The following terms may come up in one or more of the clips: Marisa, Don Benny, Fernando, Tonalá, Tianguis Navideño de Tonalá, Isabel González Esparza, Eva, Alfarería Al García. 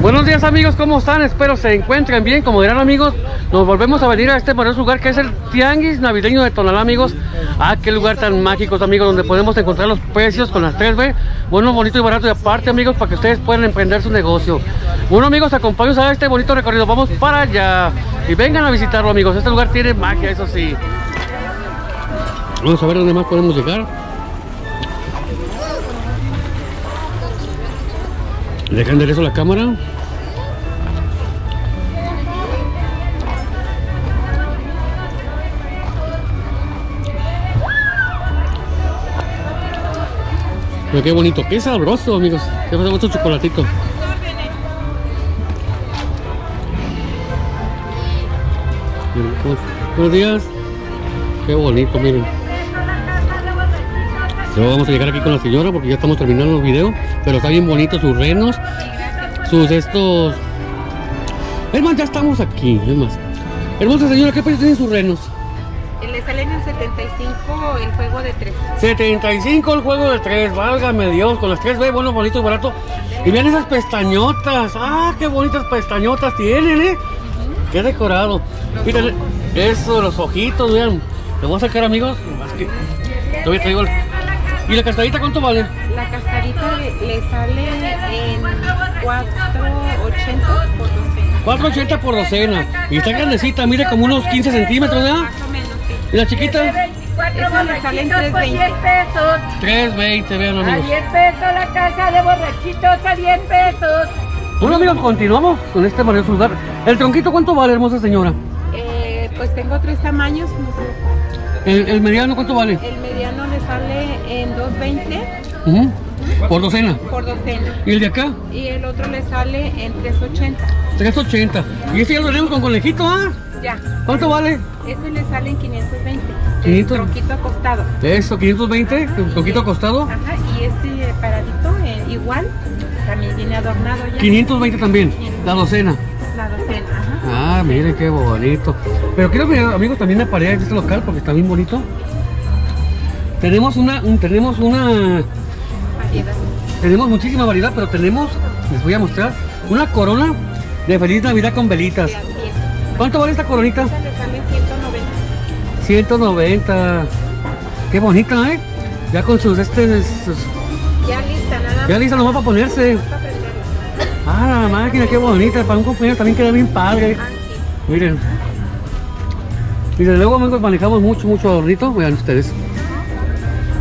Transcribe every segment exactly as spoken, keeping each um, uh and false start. Buenos días amigos, ¿cómo están? Espero se encuentren bien. Como dirán amigos, nos volvemos a venir a este maravilloso lugar que es el Tianguis Navideño de Tonalá, amigos. Ah, qué lugar tan mágico, amigos, donde podemos encontrar los precios con las tres B. Bueno, bonito y barato, y aparte, amigos, para que ustedes puedan emprender su negocio. Bueno, amigos, acompáñenos a este bonito recorrido. Vamos para allá y vengan a visitarlo, amigos. Este lugar tiene magia, eso sí. Vamos a ver dónde más podemos llegar. Deja enderezo la cámara. Pero qué bonito, qué sabroso, amigos. Qué sabroso chocolatito. Buenos días. Qué bonito, miren. Luego vamos a llegar aquí con la señora porque ya estamos terminando el video. Pero está bien bonito sus renos, sus estos. Es más, ya estamos aquí. Es más, hermosa señora, ¿qué precio tienen sus renos? Le salen en setenta y cinco el juego de tres. setenta y cinco el juego de tres, válgame Dios, con las tres B, bueno, bonito y barato. Y vean esas pestañotas, ah, qué bonitas pestañotas tienen, eh. Uh-huh. Qué decorado. Miren, eso, los ojitos, vean. Lo voy a sacar, amigos. Más que... Todavía traigo el... ¿Y la cascarita cuánto vale? La cascarita le, le sale en cuatro ochenta por docena. cuatro ochenta por docena. Y está grandecita, mire, como unos quince centímetros, ¿verdad? Más o menos, sí. ¿Y la chiquita? Esa le sale en tres veinte. tres veinte, vean, amigos. A diez pesos la caja de borrachitos, a diez pesos. Bueno, amigos, continuamos con este maravilloso lugar. ¿El tronquito cuánto vale, hermosa señora? Eh, pues tengo tres tamaños. No sé. El, ¿El mediano cuánto vale? El mediano le sale en dos veinte. Uh-huh. ¿Por docena? Por docena. ¿Y el de acá? Y el otro le sale en tres ochenta. tres ochenta. ¿Y este ya lo tenemos con conejito, ah? Ya. ¿Cuánto vale? Este le sale en quinientos veinte. quinientos. El tronquito acostado. ¿Eso, quinientos veinte? Ajá, ¿el tronquito acostado? Ajá, y este paradito eh, igual, también viene adornado ya. quinientos veinte también, quinientos. La docena. La docena, ajá. Ah, miren qué bonito. Pero quiero ver, amigos, también la pared de este local porque está bien bonito. Tenemos una, un, tenemos una variedad. Tenemos muchísima variedad, pero tenemos, les voy a mostrar, una corona de Feliz Navidad con velitas. ¿Cuánto vale esta coronita? Esta le sale ciento noventa. ciento noventa. Qué bonita, ¿eh? Ya con sus, este, sus... Ya lista, nada más. Ya lista nomás para ponerse. Ah, la máquina, qué bonita, para un compañero también queda bien padre. Miren. Y desde luego, amigos, manejamos mucho, mucho adornito. Vean ustedes.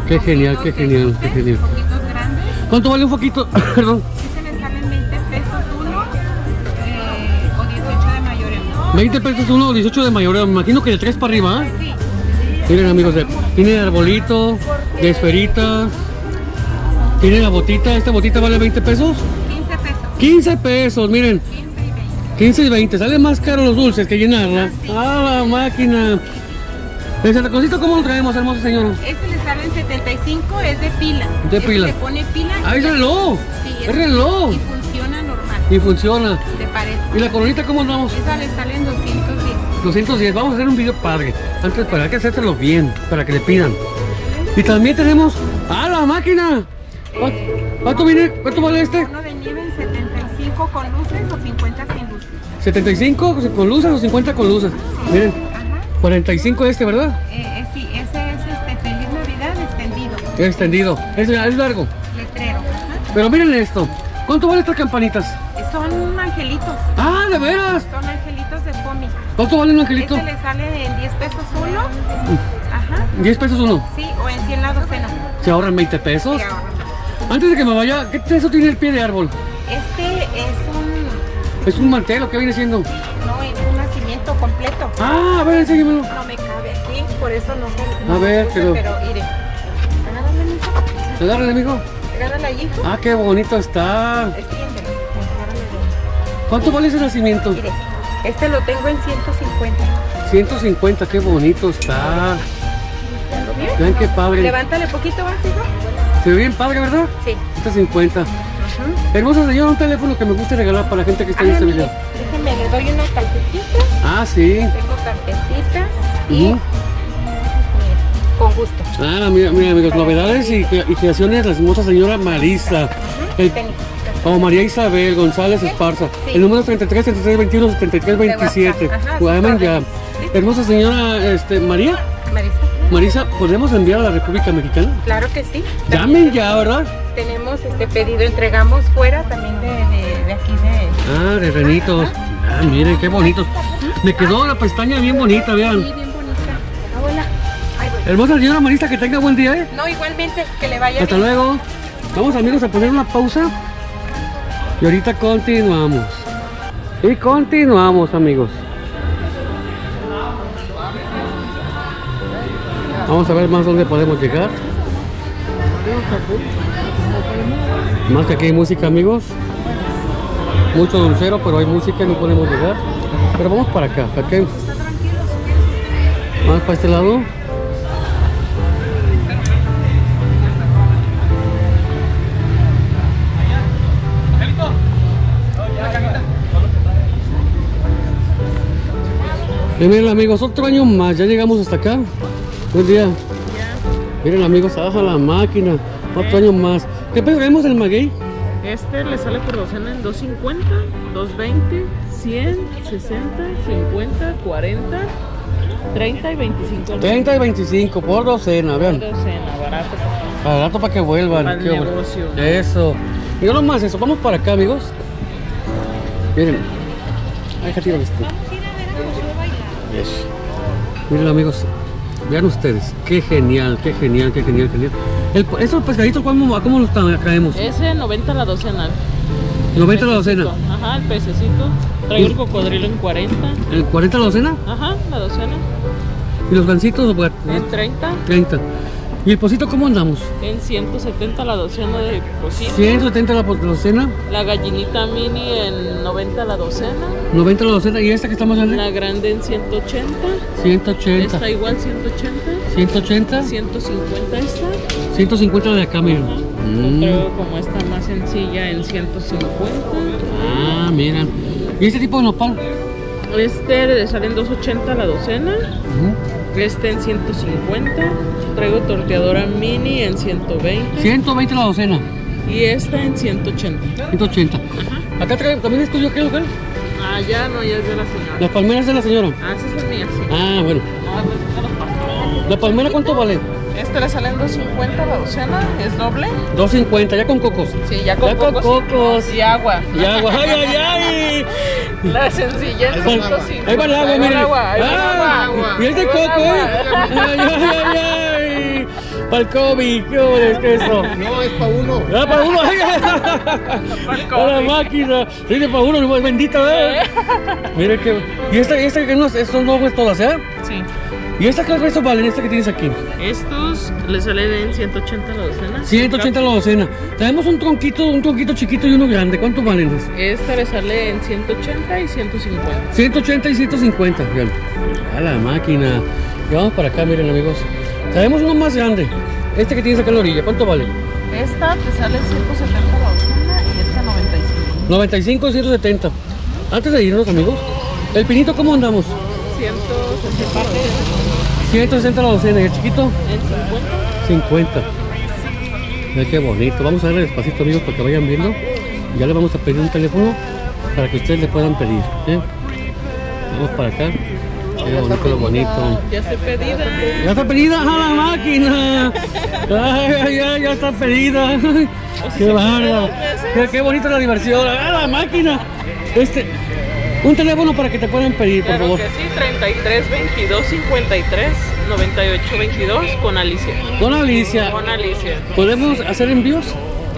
Qué genial, qué genial, qué genial. Foquitos grandes. ¿Cuánto vale un foquito? Perdón. Este le salen veinte pesos uno eh, o dieciocho de mayoreo. veinte pesos uno o dieciocho de mayoreo. Me imagino que de tres para arriba, ¿eh? Sí. Miren, amigos, tiene el arbolito, de esferitas. Tiene la botita. ¿Esta botita vale veinte pesos? quince pesos, miren. quince y veinte. Sale más caro los dulces que llenarla. Ah, la máquina. El saconcito, ¿cómo lo traemos, hermosa señora? Este le sale en setenta y cinco, es de pila. De este pila. Se pone pila. Ah, es reloj. Sí, es reloj. Y funciona normal. Y funciona. De pared. ¿Y la coronita cómo andamos? Esa le sale en doscientos diez. doscientos diez. Vamos a hacer un video padre. Antes, para hay que hacérselo bien, para que le pidan. Y también tenemos. ¡Ah, la máquina! Eh, ¿Cuánto viene? ¿Cuánto vale este? Uno de nieve en setenta y cinco con luces o cincuenta sin luces. setenta y cinco con luces o cincuenta con luces. Sí. Miren, ajá. cuarenta y cinco este, ¿verdad? Eh, eh, sí, ese es este Feliz Navidad extendido. Extendido. Es, es largo. Letrero. Ajá. Pero miren esto. ¿Cuánto valen estas campanitas? Eh, son angelitos. Ah, de veras. Son angelitos de foamy. ¿Cuánto vale un angelito? Este le sale en diez pesos uno. Ajá. diez pesos uno. Sí, o en cien la docena. Se ahorran veinte pesos. Se ahorran. Antes de que me vaya, ¿qué eso tiene el pie de árbol? Este es un... ¿Es un mantel o qué viene siendo? No, es un nacimiento completo. Ah, a ver, enséñamelo. No me cabe aquí, por eso no me... A no ver, me gusta, pero... pero mire. Agárrale, mijo. Agárrale, mijo. Agárrale allí. Ah, qué bonito está. Extiéndelo. ¿Cuánto vale ese nacimiento? Mire, este lo tengo en ciento cincuenta. ciento cincuenta, qué bonito está. Vean qué padre. Levántale poquito más, hijo. Se ve bien padre, ¿verdad? Sí. ciento cincuenta. Ajá. Hermosa señora, un teléfono que me guste regalar para la gente que está ah, en este mire, video. Déjenme, le doy unas tarjetitas. Ah, sí. Tengo tarjetitas y... Uh-huh. Con gusto. Ah, mira, mira, amigos, novedades y, y creaciones de la hermosa señora Marisa. Ajá. El, O oh, María Isabel González Esparza. Sí. El número treinta y tres, setenta y tres, veintiuno, setenta y tres, veintisiete. Ajá, hermosa señora este, María. Marisa. Marisa, ¿podemos enviar a la República Americana? Claro que sí. Llamen ya, ¿verdad? Tenemos este pedido, entregamos fuera también de, de, de aquí de... Ah, de Renitos. Ah, miren, qué bonitos. Me quedó la pestaña bien bonita, vean. Sí, bien bonita. Hola. Hermosa señora Marisa, que tenga buen día, ¿eh? No, igualmente, que le vaya bien. Hasta luego. Vamos, amigos, a poner una pausa. Y ahorita continuamos. Y continuamos, amigos. Vamos a ver más dónde podemos llegar. Más que aquí hay música, amigos. Mucho dulcero, pero hay música y no podemos llegar. Pero vamos para acá, ¿para qué? Más para este lado. Y miren, amigos, otro año más, ya llegamos hasta acá. Buen día. Miren, amigos, abajo la máquina. Otro año más. ¿Qué pedimos el maguey? Este le sale por docena en doscientos cincuenta, doscientos veinte, cien, sesenta, cincuenta, cuarenta, treinta y veinticinco. treinta y veinticinco por docena, vean. Por docena, barato. Barato para que vuelvan. Para el negocio. Eso. Miren nomás eso, vamos para acá, amigos. Miren. Ay, que tiro esto. Yes. Miren, amigos, vean ustedes, qué genial, qué genial, qué genial, genial. El, ¿Esos pescaditos cómo, cómo los traemos? Ese noventa la docena. noventa la docena. Ajá, el pececito. Traigo el cocodrilo en cuarenta. ¿El cuarenta la docena? Ajá, la docena. ¿Y los gancitos? En treinta. treinta. ¿Y el pocito cómo andamos? En ciento setenta la docena de pocito. ciento setenta la docena. La gallinita mini en noventa la docena. noventa la docena. ¿Y esta que estamos haciendo? La grande en ciento ochenta. ciento ochenta. Esta igual ciento ochenta. ciento ochenta. ciento cincuenta esta. ciento cincuenta la de acá, miren. Mm. Creo como esta más sencilla en ciento cincuenta. Ah, miren. ¿Y este tipo de nopal? Este le sale en doscientos ochenta la docena. Uh-huh. Este en ciento cincuenta. Traigo torteadora mini en ciento veinte. ciento veinte la docena. Y esta en ciento ochenta. ciento ochenta. Ajá. Acá traigo, también es tuyo, ¿qué local? Ah, ya no, ya es de la señora. ¿Las palmeras de la señora? Ah, esas son mías. Sí. Ah, bueno. Ah, pues, ¿la palmera cuánto vale? Esta le sale en doscientos cincuenta la docena, es doble. doscientos cincuenta, ya con cocos. Sí, ya con, ya cocos, con cocos. Y agua. Y agua, ay, ay, ay. La sencilla es doscientos cincuenta. Ahí va el agua, miren. Agua, ahí va el agua, agua. Y es de coco, ¿eh? Ay, ay, ay, ay. Para el COVID, ¿qué es que eso? No, es para uno. Ah, para uno. Para la máquina. Sí, para uno, es bendita, ¿eh? Mira que... ¿Y esta, esta que no son nuevas todas, eh? Sí. ¿Y esta qué resto valen? ¿Esta que tienes aquí? Estos le salen en ciento ochenta la docena. ciento ochenta la docena. Tenemos un tronquito, un tronquito chiquito y uno grande. ¿Cuánto valen? Esta le sale en ciento ochenta y ciento cincuenta. ciento ochenta y ciento cincuenta, bien. A la máquina. Y vamos para acá, miren, amigos. Traemos uno más grande. Este que tienes acá en la orilla, ¿cuánto vale? Esta te sale ciento setenta la docena y esta noventa y cinco. noventa y cinco y ciento setenta. Antes de irnos, amigos, ¿el pinito cómo andamos? ciento sesenta. ciento sesenta la docena. ¿Y el chiquito? En cincuenta. cincuenta. Qué bonito. Vamos a darle despacito, amigos, para que vayan viendo. Ya le vamos a pedir un teléfono para que ustedes le puedan pedir, ¿eh? Vamos para acá. Qué bonito, lo bonito. Ya está pedida. Ya está pedida a la máquina. Ay, ay, ay, ya está pedida. Qué bárbaro. Qué bonito la diversión. A la máquina. Este, un teléfono para que te puedan pedir, por favor. Claro que sí, treinta y tres, veintidós, cincuenta y tres, noventa y ocho, veintidós con Alicia. Con Alicia. Con Alicia. ¿Podemos hacer envíos?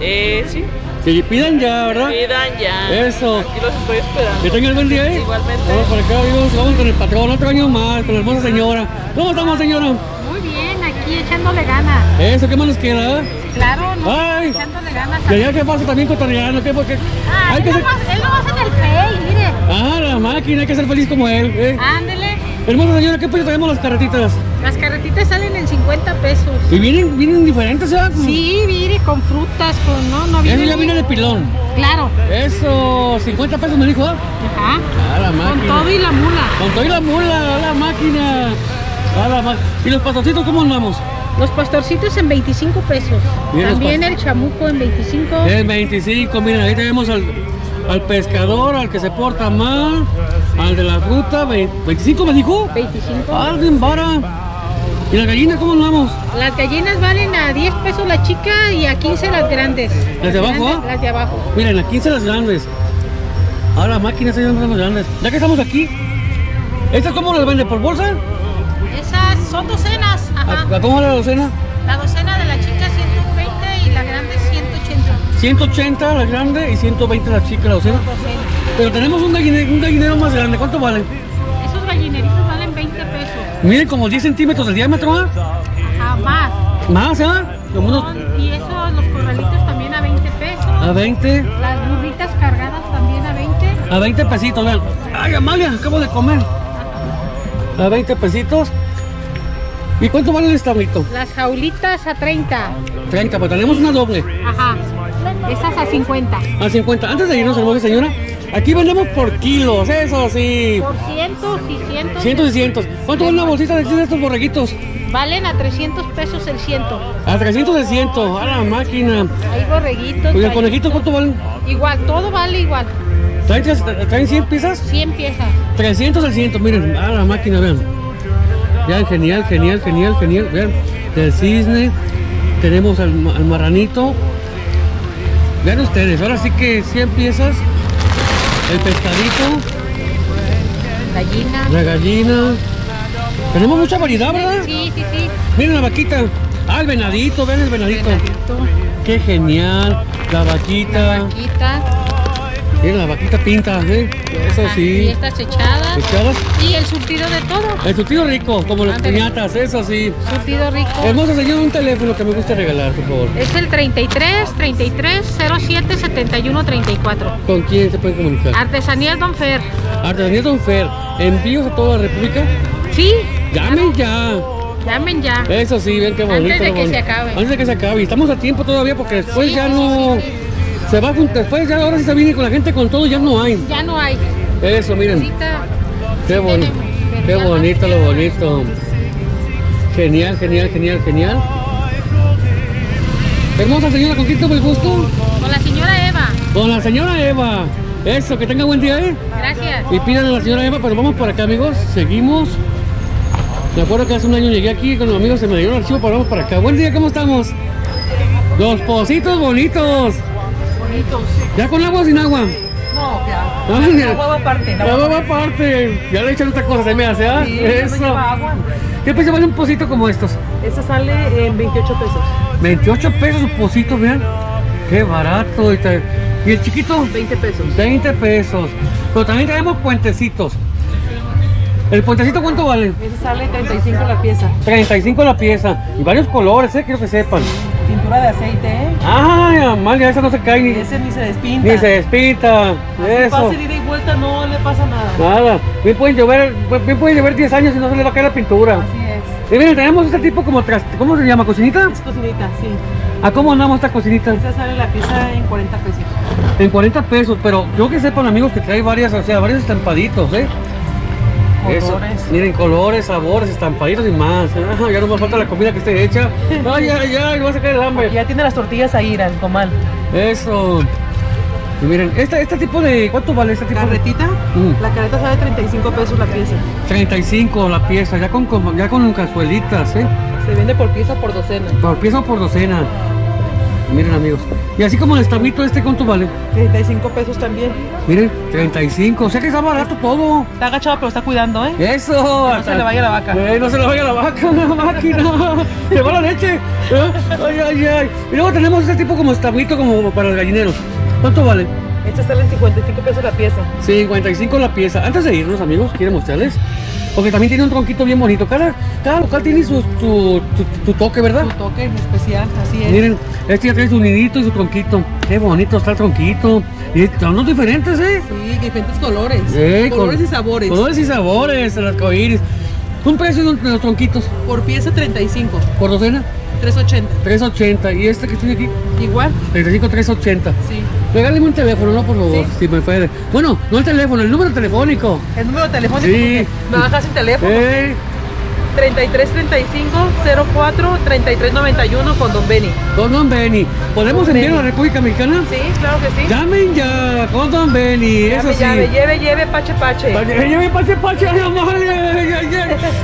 Eh, sí. Sí, pidan ya, ¿verdad? Pidan ya. Eso. Aquí los estoy esperando. Que tengan buen día, ¿eh? Igualmente. Vamos por acá, amigos. Vamos con el patrón. Otro año más, con la hermosa señora. ¿Cómo estamos, señora? Muy bien, aquí echándole ganas. Eso, ¿qué más nos queda? ¿Eh? Claro, no. Ay, echándole ganas. Y allá que pasa también cotorreando. ¿Qué? Porque... Ah, hay él, que nomás, ser... él nomás en el pay, mire. Ah, la máquina. Hay que ser feliz como él, ¿eh? Ándele. Hermosa señora, ¿qué precio traemos las carretitas? Las carretitas salen en cincuenta pesos. ¿Y vienen, vienen diferentes, ¿verdad? Sí, viene con frutas, con... No, no viene. Eso ya viene de pilón. Claro. Eso, cincuenta pesos me dijo, ¿eh? Ajá. A la máquina. Con todo y la mula. Con todo y la mula, a la máquina. A la máquina. ¿Y los patocitos cómo andamos? Los pastorcitos en veinticinco pesos. Miren, también el chamuco en veinticinco. En veinticinco, miren, ahí tenemos al, al pescador, al que se porta mal, al de la fruta, veinticinco me dijo. veinticinco. Alguien vara. ¿Y las gallinas cómo nos vamos? Las gallinas valen a diez pesos la chica y a quince las grandes. ¿Las de abajo? Grandes, ¿ah? Las de abajo. Miren, a quince las grandes. Ahora las máquinas son las grandes. Ya que estamos aquí, ¿estas cómo las venden? ¿Por bolsa? Esas son docenas. Ajá. ¿La, ¿Cómo es la docena? La docena de la chica ciento veinte y la grande ciento ochenta. ciento ochenta la grande y ciento veinte la chica, la docena. docena. Pero tenemos un gallinero, un gallinero más grande. ¿Cuánto vale? Esos gallineritos valen veinte pesos. Miren, como diez centímetros de diámetro, ¿ah? Ajá, más. ¿Más, ah? Como unos... Y esos, los corralitos también a veinte pesos. A veinte. Las burritas cargadas también a veinte. A veinte pesitos, vean. Ay, Amalia, acabo de comer. Ajá. A veinte pesitos. ¿Y cuánto vale el establito? Las jaulitas a treinta. treinta, pues tenemos una doble. Ajá. Esas a cincuenta. A cincuenta. Antes de irnos, hermosa señora, aquí vendemos por kilos, eso sí. Por cientos y cientos. Cientos y cientos. ¿Cuánto vale una bolsita de estos borreguitos? Valen a trescientos pesos el ciento. A trescientos el ciento, a la máquina. Hay borreguitos. ¿Y el conejito cuánto valen? Igual, todo vale igual. ¿Traen cien piezas? cien piezas. trescientos el ciento, miren, a la máquina, vean. Ya, genial, genial, genial, genial. Vean, del cisne, tenemos al, al marranito. Vean ustedes, ahora sí que cien piezas. El pescadito, gallina. La gallina. Tenemos mucha variedad, ¿verdad? Sí, sí, sí. Miren la vaquita. Ah, el venadito, ven el venadito. El venadito. Qué genial. La vaquita. La vaquita. Miren la vaquita pinta, ¿eh? Eso sí. Y estas echadas. Echadas. Y el surtido de todo. El surtido rico, como las piñatas, eso sí. Surtido rico. Hermosa señora, un teléfono que me gusta regalar, por favor. Es el treinta y tres, treinta y tres, cero siete, setenta y uno, treinta y cuatro. ¿Con quién se puede comunicar? Artesanías Don Fer. Artesanías Don Fer. ¿Envíos a toda la República? Sí. Llamen ya. Llamen ya. Eso sí, ven qué bonito. Antes de que se acabe. Antes de que se acabe. Estamos a tiempo todavía porque después sí, ya sí, no... Sí, sí, sí. Se va junto, después ya ahora sí se viene con la gente con todo, ya no hay. Ya no hay. Eso, miren. Visita, qué bonito, qué bonito lo bonito. Genial, genial, genial, genial. Hermosa señora, ¿con quién tuvo el gusto? Con la señora Eva. Con la señora Eva. Eso, que tenga buen día, ¿eh? Gracias. Y pídanle a la señora Eva, pero vamos por acá, amigos. Seguimos. Me acuerdo que hace un año llegué aquí con los amigos, se me dio el archivo, pero vamos por acá. Buen día, ¿cómo estamos? Los pocitos bonitos. ¿Ya con agua o sin agua? No, ya. Ah, ya. La agua va aparte. La, la agua va aparte. Ya le echan otra cosa, se me hace, ¿ah? Sí, eso. No lleva agua. ¿Qué precio vale un pocito como estos? Este sale en veintiocho pesos. veintiocho pesos un pocito, vean. Qué barato. ¿Y el chiquito? veinte pesos. veinte pesos. Pero también tenemos puentecitos. ¿El puentecito cuánto vale? Este sale treinta y cinco la pieza. treinta y cinco la pieza. Y varios colores, ¿eh? Quiero que sepan. Pintura de aceite, ¿eh? Ay, Amalia, esa no se cae ni... Ese ni se despinta. Ni se despinta. Así eso. Pase de ida y vuelta, no le pasa nada. Nada. Bien pueden llover, bien pueden llover diez años y no se le va a caer la pintura. Así es. Y miren, tenemos este tipo como... Tras... ¿Cómo se llama? ¿Cocinita? Es cocinita, sí. ¿A cómo andamos esta cocinita? Esta sale la pieza en cuarenta pesos. En cuarenta pesos, pero yo que sepan, amigos, que trae varias, o sea, varios estampaditos, ¿eh? Eso. Miren, colores, sabores, estampaditos y más. Ah, ya no me falta la comida que esté hecha. Ay, ay, ay, me va a sacar el hambre. Aquí ya tiene las tortillas ahí, al comal. Eso. Y miren, este, este tipo de... ¿Cuánto vale este tipo? ¿Carretita? Mm. La carreta sale treinta y cinco pesos la pieza. treinta y cinco la pieza, ya con, con, ya con cazuelitas, ¿eh? Se vende por pieza o por docena. Por pieza o por docena. Miren, amigos. Y así como el establito este, ¿cuánto vale? treinta y cinco pesos también. Miren, treinta y cinco. O sea que está barato todo. Está agachado, pero está cuidando, ¿eh? Eso. Que no se le vaya la vaca. Eh, no se le vaya la vaca, la máquina. Se va la leche. Ay, ay, ay. Y luego tenemos este tipo como establito, como para los gallineros. ¿Cuánto vale? Este sale en cincuenta y cinco pesos la pieza. cincuenta y cinco la pieza. Antes de irnos, amigos, quiero mostrarles. Porque también tiene un tronquito bien bonito. Cada, cada local tiene su, su, su, su toque, ¿verdad? Su toque especial, así es. Miren, este ya trae su nidito y su tronquito. Qué bonito está el tronquito. Y son los diferentes, ¿eh? Sí, diferentes colores. Sí, colores col y sabores. Colores y sabores, el arcoíris. ¿Un precio de los tronquitos? Por pieza treinta y cinco. ¿Por docena? tres ochenta. tres ochenta. ¿Y este que tiene aquí? Igual. treinta y cinco, tres ochenta. Sí. Regáleme un teléfono, ¿no? Por favor, sí. Si me puede. Bueno, no el teléfono, el número telefónico. El número telefónico, sí. Me bajas el teléfono. Sí. treinta y tres treinta y cinco cero cuatro treinta y tres noventa y uno con Don Benny. Con Don Benny. ¿Podemos Don enviar Benny. a la República Mexicana? Sí, claro que sí. Llamen ya con Don Benny. Llame, eso sí. Llame, lleve, lleve, pache, pache. Lleve, lleve, pache, pache.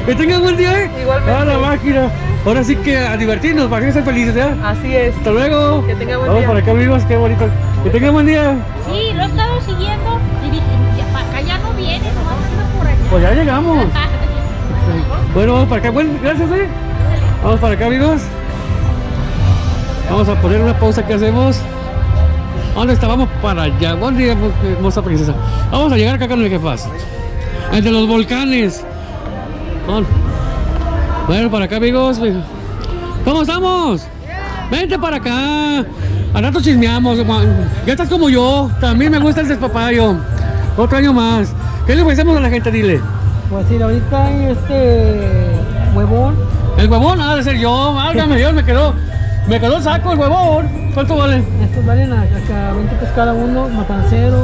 Que tengan buen día, ¿eh? Igualmente. A la máquina. Ahora sí que a divertirnos, para que sean felices, ¿eh? Así es. Hasta luego. Que tengan buen Vamos día. Vamos para acá, amigos, qué bonito. Que tengan buen día. Sí, lo he estado siguiendo y dije, para acá ya no viene, nomás anda por allá. Pues ya llegamos. Bueno, vamos para acá. Bueno, gracias, eh. Vamos para acá, amigos. Vamos a poner una pausa que hacemos. ¿Dónde está? Vamos para allá. Buen día, hermosa princesa. Vamos a llegar acá con el jefaz. Entre los volcanes. Bueno, para acá, amigos. ¿Cómo estamos? Vente para acá. Al rato chismeamos. Ya estás como yo. También me gusta el despapayo. Otro año más. ¿Qué le ofrecemos a la gente? Dile. Pues sí, ahorita este huevón. El huevón ha de ser yo, válgame Dios, me quedó, me quedó el saco el huevón. ¿Cuánto vale? Estos valen acá veinte pesos cada uno, matancero.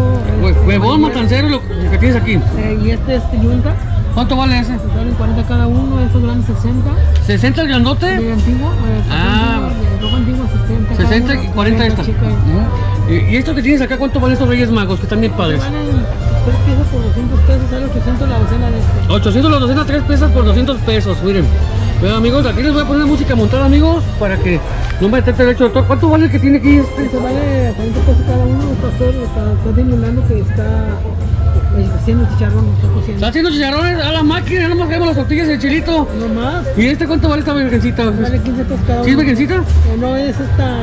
Este, huevón, matancero, lo que tienes aquí. Eh, y este es este, yunta. ¿Cuánto vale ese? Estos valen cuarenta cada uno, estos valen sesenta. ¿sesenta el grandote? De antiguo, eh, ah, el rojo antiguo sesenta. sesenta y cuarenta esta. ¿Y esto que tienes acá, cuánto valen estos Reyes Magos, que están bien padres? Tres piezas por doscientos pesos, sale ochocientos la docena de este. ochocientos la docena, tres piezas por doscientos pesos, miren. Bueno, amigos, aquí les voy a poner música montada, amigos, para que no me detecte el hecho de todo. ¿Cuánto vale el que tiene aquí este? Se vale cuarenta pesos cada uno, el pastor está, está disimulando que está haciendo chicharrones. Está, está haciendo chicharrones a la máquina, nomás queremos las tortillas y el chilito. No más. ¿Y este cuánto vale esta virgencita? Vale quince pesos cada uno. ¿Sí es virgencita? O no, es esta...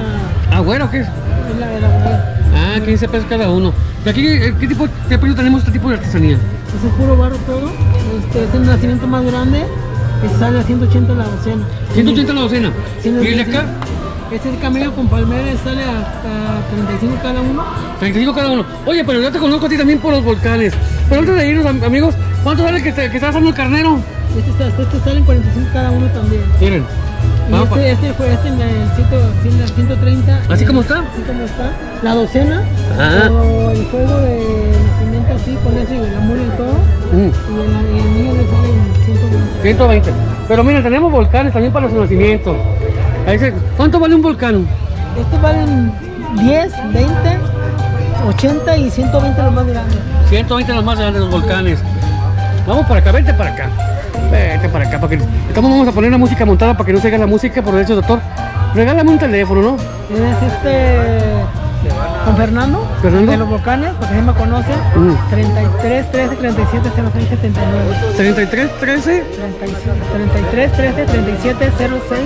Ah, bueno, ¿qué es? Es la de la mujer. Ah, quince pesos cada uno. ¿Y aquí qué tipo de apoyo tenemos este tipo de artesanía? Es el puro barro todo, este es el nacimiento más grande, que sale a ciento ochenta la docena. ciento ochenta la docena. ¿Y el de acá? Este es el camello con palmeras, sale hasta treinta y cinco cada uno. treinta y cinco cada uno. Oye, pero yo te conozco a ti también por los volcanes. Pero antes de irnos, amigos, ¿cuánto vale que, que está asando el carnero? Este, este sale en cuarenta y cinco cada uno también. Miren. Y este, este fue este en el ciento treinta. ¿Así como está? Así como está. La docena. Ajá. El juego de nacimiento así, con ese y la mula y todo. Mm. Y el niño le sale en ciento veinte. ciento veinte. Pero mira, tenemos volcanes también para los nacimientos. ¿Cuánto vale un volcán? Estos valen diez, veinte, ochenta y ciento veinte los más grandes. ciento veinte los más grandes, los volcanes. Vamos para acá, vente para acá. Vete para acá, para que... Estamos, vamos a poner una música montada para que no se haga la música por derechos de autor. Regálame un teléfono, ¿no? Es este... Con Fernando, Fernando, de los volcanes, porque él me conoce. Mm. treinta y tres trece treinta y siete cero seis setenta y nueve. treinta y tres trece treinta y tres trece treinta y siete cero seis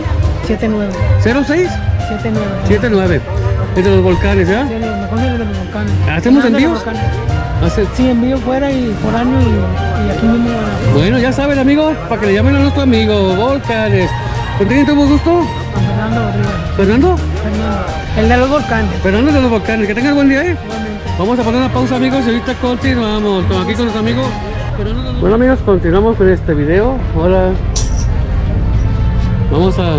setenta y nueve. cero seis setenta y nueve. Entre los volcanes, ¿ya? ¿Eh? Sí, mejor de los volcanes. ¿Hacemos envíos? Sí, envío fuera y por año y, y aquí mismo. Bueno, ya saben, amigos, para que le llamen a nuestro amigo Volcanes. ¿Con quién tenemos gusto? Con Fernando Rodríguez. ¿Fernando? Fernando. El de los volcanes. Fernando de los volcanes. Que tengan buen día, ¿eh? Vamos a poner una pausa, amigos, y ahorita continuamos. Con, aquí con los amigos. Bueno, amigos, continuamos con este video. Ahora vamos a...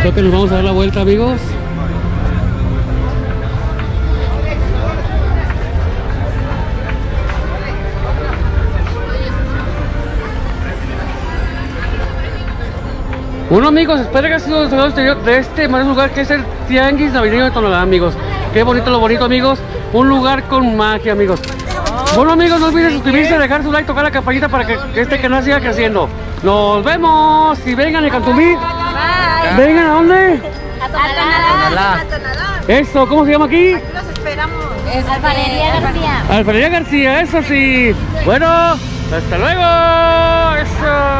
Creo que nos vamos a dar la vuelta, amigos. Bueno, amigos, espero que haya sido los saludos de este maravilloso lugar que es el Tianguis Navideño de Tonalá, amigos. Qué bonito lo bonito, amigos. Un lugar con magia, amigos. Bueno, amigos, no olviden suscribirse, dejar su like, tocar la campanita para que este canal siga creciendo. Nos vemos. Y vengan a Cantumí. ¿Vengan a dónde? A Tonalá. Eso, ¿cómo se llama aquí? Aquí los esperamos. Alfarería Al García. Alfarería Al García, eso sí. Bueno, hasta luego. Eso.